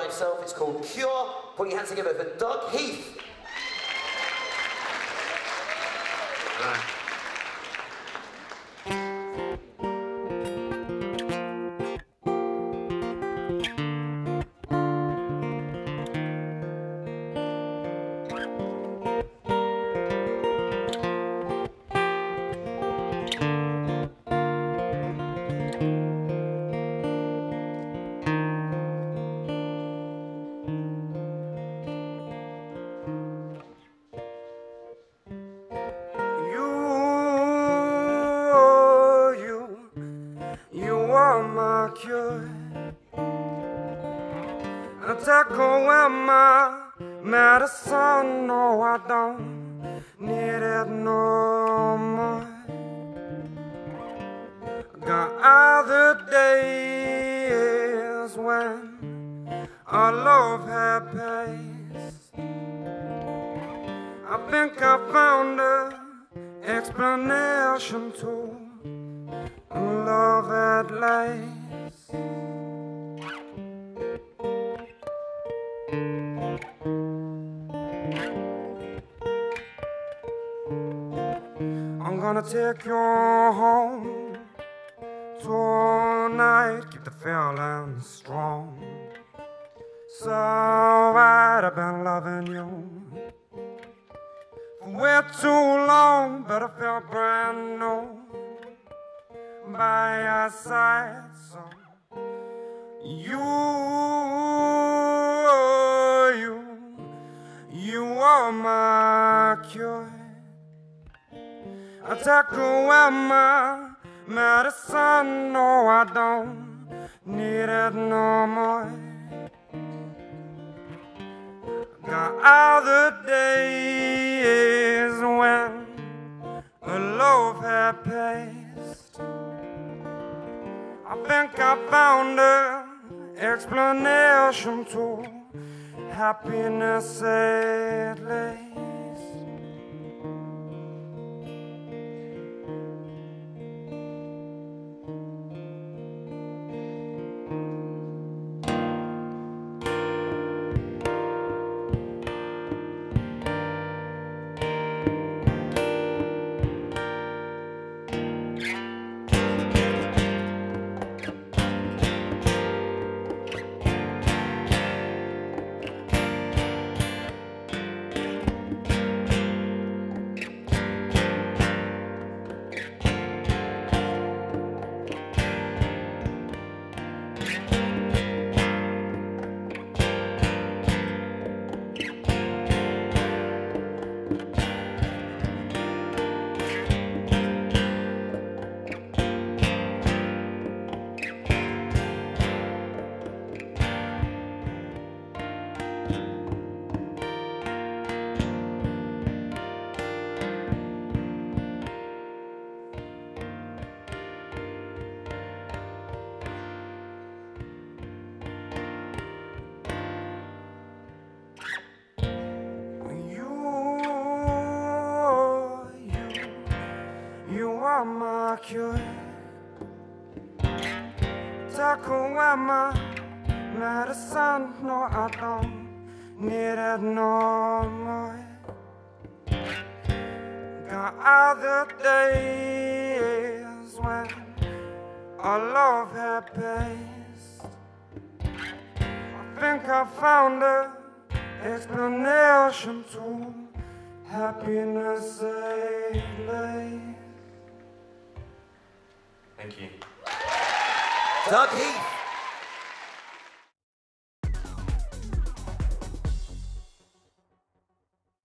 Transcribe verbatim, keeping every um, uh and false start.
by himself. It's called Cure. Put your hands together for Doug Heath. Right. Cure. I take away my medicine. No, I don't need it no more. Got other days when our love had pace. I think I found an explanation to love at last. I'm gonna take you home tonight. Keep the feeling strong. So right, I've been loving you for way too long, but I feel brand new by your side. So you, you, you are my cure. I take away my medicine. No, I don't need it no more. Got other days when the love had passed. I think I found an explanation to happiness at least. My cure, take away my medicine. No, I don't need it no more. Got other days when our love had passed. I think I found an explanation to happiness at last. Thank you. Doug Heath.